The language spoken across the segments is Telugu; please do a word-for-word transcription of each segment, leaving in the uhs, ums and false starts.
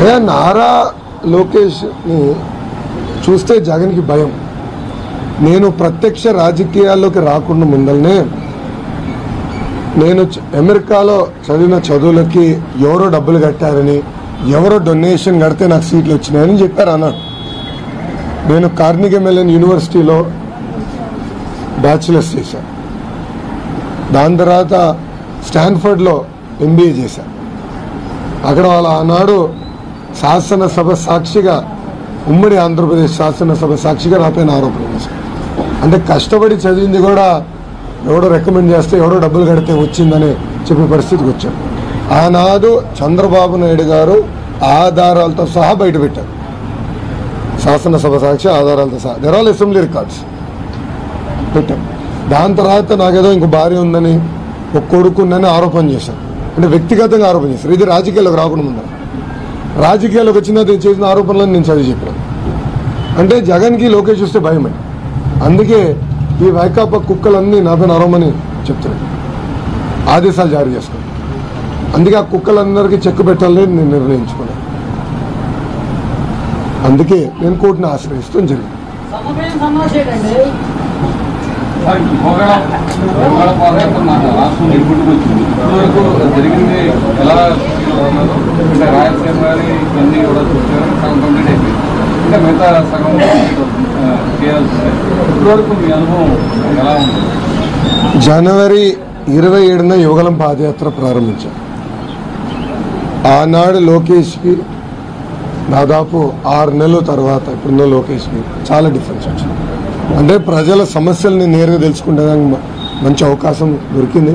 అయ్యా నారా లోకేష్ని చూస్తే జగన్కి భయం. నేను ప్రత్యక్ష రాజకీయాల్లోకి రాకుండా ముందలనే నేను అమెరికాలో చదివిన చదువులకి ఎవరో డబ్బులు కట్టారని, ఎవరో డొనేషన్ కడితే నాకు సీట్లు వచ్చినాయని చెప్పారు అన్నాడు. నేను కార్నెగీ మెల్లన్ యూనివర్సిటీలో బ్యాచిలర్స్ చేశాను, దాని తర్వాత స్టాన్ఫర్డ్లో ఎంబీఏ చేశాను. అక్కడ వాళ్ళ ఆనాడు శాసనసభ సాక్షిగా, ఉమ్మడి ఆంధ్రప్రదేశ్ శాసనసభ సాక్షిగా నా పైన ఆరోపణలు చేశారు. అంటే కష్టపడి చదివింది కూడా ఎవడో రికమెండ్ చేస్తే, ఎవడో డబ్బులు కడితే వచ్చిందని చెప్పే పరిస్థితికి వచ్చాను. ఆనాడు చంద్రబాబు నాయుడు గారు ఆధారాలతో సహా బయటపెట్టారు, శాసనసభ సాక్షి ఆధారాలతో సహా, దేర్ ఆల్ అసెంబ్లీ రికార్డ్స్ పెట్టారు. దాని తర్వాత నాకేదో ఇంకో భార్య ఉందని, ఒక కొడుకుందని ఆరోపణ చేశారు. అంటే వ్యక్తిగతంగా ఆరోపణ చేశారు. ఇది రాజకీయాల్లోకి రాకుండా ఉందని, రాజకీయాల్లోకి వచ్చిన చేసిన ఆరోపణలను నేను చదివి చెప్పాను. అంటే జగన్కి లోకేష్ చూస్తే భయమే, అందుకే ఈ వైకాపా కుక్కలన్నీ నాపై నరమని చెప్తున్నాను, ఆదేశాలు జారీ చేసుకున్నాను. అందుకే ఆ కుక్కలందరికీ చెక్ పెట్టాలని నేను నిర్ణయించుకున్నాను. అందుకే నేను కోర్టును ఆశ్రయిస్తాం జరిగింది. జనవరి ఇరవై ఏడున యువగలం పాదయాత్ర ప్రారంభించాం. ఆనాడు లోకేష్కి దాదాపు ఆరు నెలల తర్వాత ఇప్పుడున్న లోకేష్కి చాలా డిఫరెన్స్ వచ్చింది. అంటే ప్రజల సమస్యల్ని నేరుగా తెలుసుకుంటానికి మంచి అవకాశం దొరికింది.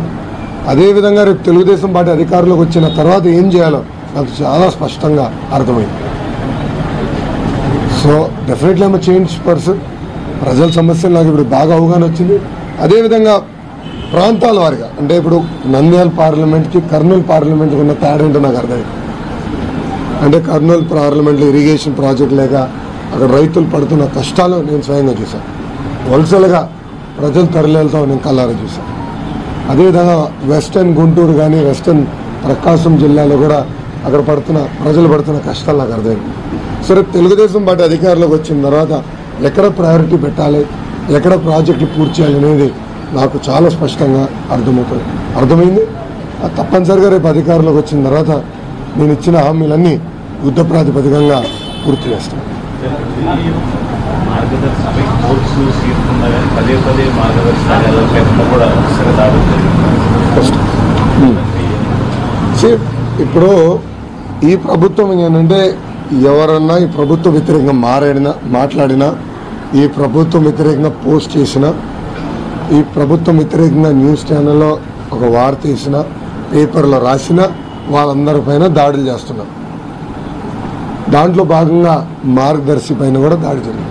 అదేవిధంగా రేపు తెలుగుదేశం పార్టీ అధికారంలోకి వచ్చిన తర్వాత ఏం చేయాలో నాకు చాలా స్పష్టంగా అర్థమైంది. So definitely I'm change person. ప్రజల సమస్యలు నాకు ఇప్పుడు బాగా అవగాహన వచ్చింది. అదేవిధంగా ప్రాంతాల వారిగా, అంటే ఇప్పుడు నంద్యాల పార్లమెంట్కి కర్నూలు పార్లమెంట్కి ఉన్న తేడా ఏంటో నాకు అర్థమైంది. అంటే కర్నూలు పార్లమెంట్లో ఇరిగేషన్ ప్రాజెక్ట్ లేక అక్కడ రైతులు పడుతున్న కష్టాలు నేను స్వయంగా చూశాను. వలసలుగా ప్రజలు తరలితో నేను కళ్ళారా చూశాను. అదేవిధంగా వెస్టర్న్ గుంటూరు కానీ, వెస్టర్న్ ప్రకాశం జిల్లాలో కూడా అక్కడ పడుతున్న ప్రజలు పడుతున్న కష్టాలు నాకు అర్థమైంది. సో రేపు తెలుగుదేశం పార్టీ అధికారంలోకి వచ్చిన తర్వాత ఎక్కడ ప్రయారిటీ పెట్టాలి, ఎక్కడ ప్రాజెక్టులు పూర్తి చేయాలి అనేది నాకు చాలా స్పష్టంగా అర్థమవుతుంది అర్థమైంది తప్పనిసరిగా రేపు అధికారంలోకి వచ్చిన తర్వాత నేను ఇచ్చిన హామీలన్నీ యుద్ధ ప్రాతిపదికంగా పూర్తి చేస్తాను. ఇప్పుడు ఈ ప్రభుత్వం ఏంటంటే, ఎవరన్నా ఈ ప్రభుత్వ వ్యతిరేకంగా మారాడినా, మాట్లాడినా, ఈ ప్రభుత్వం వ్యతిరేకంగా పోస్ట్ చేసినా, ఈ ప్రభుత్వం వ్యతిరేకంగా న్యూస్ ఛానల్లో ఒక వార్త వేసినా, పేపర్లో రాసినా వాళ్ళందరిపైన దాడులు చేస్తున్నారు. దాంట్లో భాగంగా మార్గదర్శి పైన కూడా దాడి జరిగింది.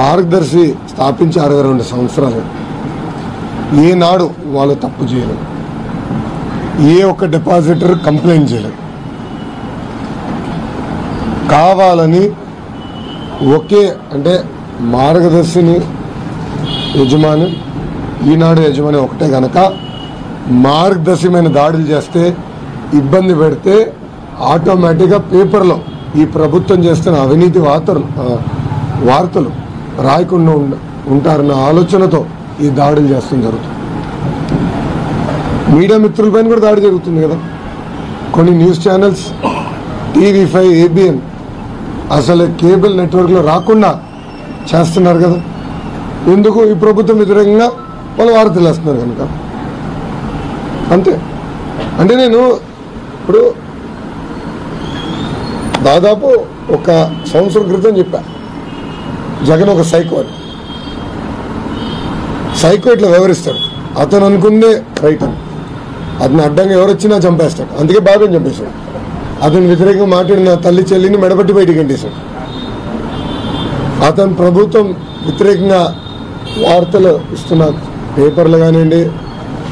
మార్గదర్శి స్థాపించి అరవై రెండు సంవత్సరాలు ఏనాడు వాళ్ళు తప్పు చేయలేదు, ఏ ఒక్క డిపాజిటర్ కంప్లైంట్ చేయలేదు. కావాలని ఒకే, అంటే మార్గదర్శిని యజమాని, ఈనాడు యజమాని ఒకటే కనుక మార్గదర్శిమైన దాడులు చేస్తే, ఇబ్బంది పెడితే ఆటోమేటిక్గా పేపర్లో ఈ ప్రభుత్వం చేస్తున్న అవినీతి వార్తలు వార్తలు రాయకుండా ఉంటారన్న ఆలోచనతో ఈ దాడులు చేస్తాం జరుగుతుంది. మీడియా మిత్రులపైన కూడా దాడి జరుగుతుంది కదా. కొన్ని news channels, TV five, ABN అసలు కేబుల్ నెట్వర్క్లో రాకుండా చేస్తున్నారు కదా. ఎందుకు? ఈ ప్రభుత్వం వ్యతిరేకంగా వాళ్ళు వార్తలు వేస్తున్నారు కనుక. అంతే. అంటే నేను ఇప్పుడు దాదాపు ఒక సంవత్సరం క్రితం చెప్పా, జగన్ ఒక సైకో అని. సైకో ఇట్లా వివరిస్తాడు, అతను అనుకుందే రైట్ అని. అతను అడ్డంగా ఎవరొచ్చినా చంపేస్తాడు, అందుకే బాబాని చంపేశాడు. అతను వ్యతిరేకంగా మాట్లాడిన తల్లి చెల్లిని మెడబట్టి బయటికి గంటేశాడు. అతను ప్రభుత్వం వ్యతిరేకంగా వార్తలు ఇస్తున్న పేపర్లు కానివ్వండి,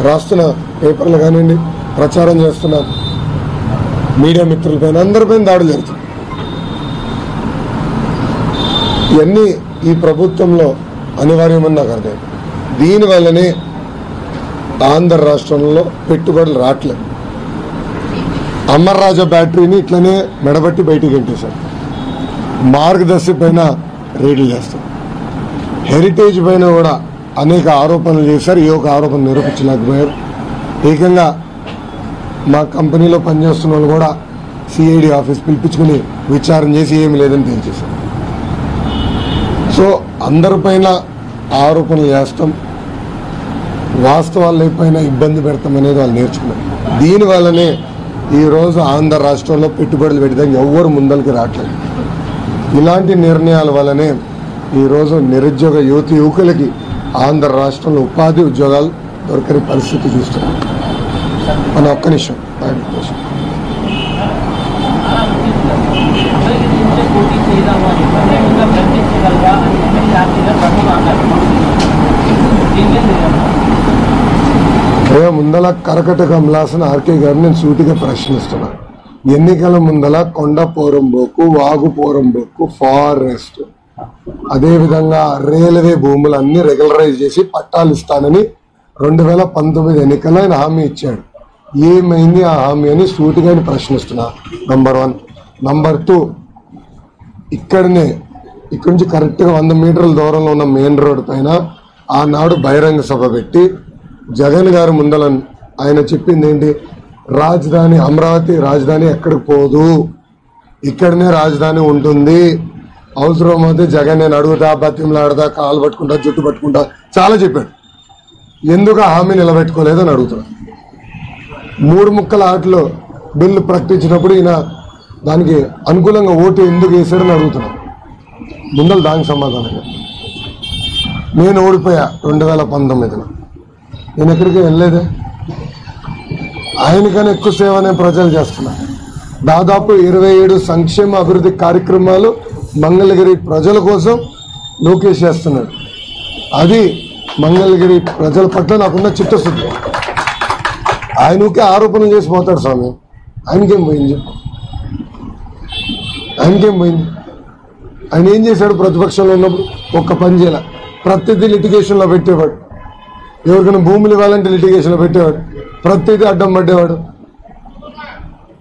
రాస్తున్న పేపర్లు కానివ్వండి, ప్రచారం చేస్తున్న మీడియా మిత్రులపైన అందరిపైన దాడులు జరుగుతుంది. ఇవన్నీ ఈ ప్రభుత్వంలో అనివార్యమని నాకు అర్థం. దీనివల్లనే ఆంధ్ర రాష్ట్రంలో పెట్టుబడులు రాట్లేదు. అమర్రాజా బ్యాటరీని ఇట్లనే మెడబట్టి బయటికి గెంటేశారు. మార్గదర్శి పైన రేడ్లు చేస్తారు, హెరిటేజ్ పైన కూడా అనేక ఆరోపణలు చేశారు. ఈ ఒక ఆరోపణ నిరూపించలేకపోయారు. ఏకంగా మా కంపెనీలో పనిచేస్తున్న వాళ్ళు కూడా సిఐడి ఆఫీస్ పిలిపించుకుని విచారణ చేసి ఏమీ లేదని తెలియజేశారు. సో అందరిపైన ఆరోపణలు చేస్తాం, వాస్తవాల పైన ఇబ్బంది పెడతాం అనేది వాళ్ళు నేర్చుకున్నారు. దీనివల్లనే ఈరోజు ఆంధ్ర రాష్ట్రంలో పెట్టుబడులు పెట్టడానికి ఎవ్వరు ముందరికి రావట్లేదు. ఇలాంటి నిర్ణయాల వల్లనే ఈరోజు నిరుద్యోగ యువతి యువకులకి ఆంధ్ర రాష్ట్రంలో ఉపాధి ఉద్యోగాలు దొరకని పరిస్థితి చూస్తున్నాం. మన ఒక్క నిమిషం రే ముందల కరకటకం లాసిన ఆర్కే గారు నేను సూటిగా ప్రశ్నిస్తున్నాను. ఎన్నికల ముందల కొండ పోరంబోకు, వాగు పోరంబోకు, ఫారెస్ట్, అదేవిధంగా రైల్వే భూములన్నీ రెగ్యులరైజ్ చేసి పట్టాలు ఇస్తానని రెండు వేల పంతొమ్మిది ఎన్నికల్లో ఆయన హామీ ఇచ్చాడు. ఏమైంది ఆ హామీ అని సూటిగా ఆయన ప్రశ్నిస్తున్నా. Number one. నంబర్ టూ, ఇక్కడనే ఇక్కడి నుంచి కరెక్ట్గా వంద మీటర్ల దూరంలో ఉన్న మెయిన్ రోడ్ పైన ఆనాడు బహిరంగ సభ పెట్టి జగన్ గారు ముందలను ఆయన చెప్పింది ఏంటి? రాజధాని అమరావతి రాజధాని ఎక్కడికి పోదు, ఇక్కడనే రాజధాని ఉంటుంది. అవసరం అయితే జగన్ నేను అడుగుతా, బతిమలాడతా, కాలు పట్టుకుంటా, జుట్టు పట్టుకుంటా చాలా చెప్పాడు. ఎందుకు ఆ హామీ నిలబెట్టుకోలేదని అడుగుతున్నాను. మూడు ముక్కల ఆటలో బిల్లు ప్రకటించినప్పుడు ఈయన దానికి అనుకూలంగా ఓటు ఎందుకు వేశాడని అడుగుతున్నాను. ముందలు దానికి సమాధానం. నేను ఓడిపోయా రెండు వేల పంతొమ్మిదిలో, నేను ఎక్కడికి వెళ్ళలేదే. ఆయనకన్నా ఎక్కువ సేవ నేను ప్రజలు చేస్తున్నాను. దాదాపు ఇరవై ఏడు సంక్షేమ అభివృద్ధి కార్యక్రమాలు మంగళగిరి ప్రజల కోసం లోకేష్ చేస్తున్నాడు. అది మంగళగిరి ప్రజల పట్ల నాకున్న చిత్తశుద్ధి. ఆయనకే ఆరోపణ చేసి పోతాడు స్వామి. ఆయనకేం పోయింది చెప్పు, ఆయనకేం పోయింది? ఆయన ఏం చేశాడు ప్రతిపక్షంలో ఉన్నప్పుడు? ఒక్క పని చేయాల, ప్రతిదీ లిటిగేషన్లో పెట్టేవాడు. ఎవరికైనా భూములు ఇవ్వాలంటే లిటిగేషన్లో పెట్టేవాడు, ప్రతిదీ అడ్డం పడ్డేవాడు.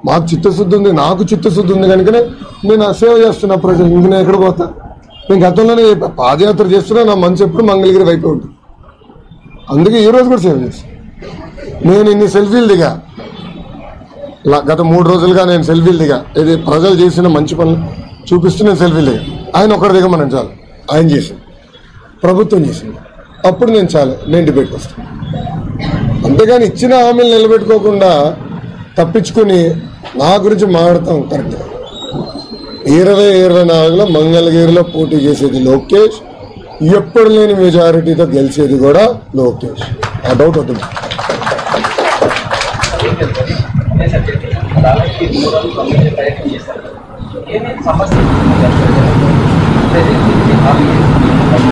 మాకు చిత్తశుద్ధి ఉంది, నాకు చిత్తశుద్ధి ఉంది కనుకనే నేను ఆ సేవ చేస్తున్నా ప్రజలు. ఇంక నేను ఎక్కడ పోతా? నేను గతంలోనే పాదయాత్ర చేస్తున్నా, నా మనసు ఎప్పుడు మంగళగిరి వైపే ఉంటుంది. అందుకే ఈరోజు కూడా సేవ చేస్తాను. నేను ఇన్ని సెల్ఫీలు దిగా, గత మూడు రోజులుగా నేను సెల్ఫీలు దిగా, ఇది ప్రజలు చేసిన మంచి పనులు చూపిస్తూ నేను సెల్ఫీలు దిగా. ఆయన ఒకటి దిగమన్నాను, చాలు. ఆయన చేసింది ప్రభుత్వం చేసింది, అప్పుడు నేను చాలు నేను డిబేట్కి వస్తాను. అంతేగాని ఇచ్చిన హామీలు నిలబెట్టుకోకుండా తప్పించుకుని నా గురించి మాట్లాడతాం కరెక్ట్గా. ఇరవై ఇరవై నాలుగులో మంగళగిరిలో పోటీ చేసేది లోకేష్, ఎప్పుడు లేని మెజారిటీతో గెలిచేది కూడా లోకేష్. ఆ డౌట్ అవుతుంది.